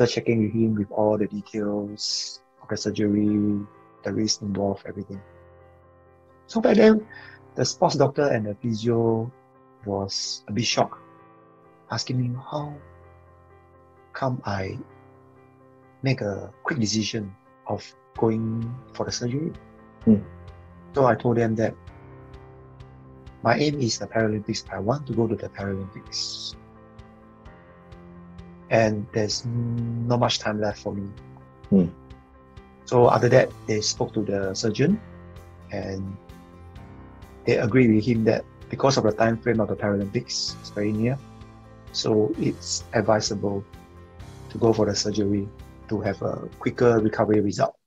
after checking with him with all the details of the surgery, the risk involved, everything. So back then, the sports doctor and the physio was a bit shocked, asking me how come I make a quick decision of going for the surgery. So I told them that my aim is the Paralympics. I want to go to the Paralympics. And there's not much time left for me. So after that, they spoke to the surgeon and they agreed with him that because of the time frame of the Paralympics, it's very near, so it's advisable to go for the surgery to have a quicker recovery result.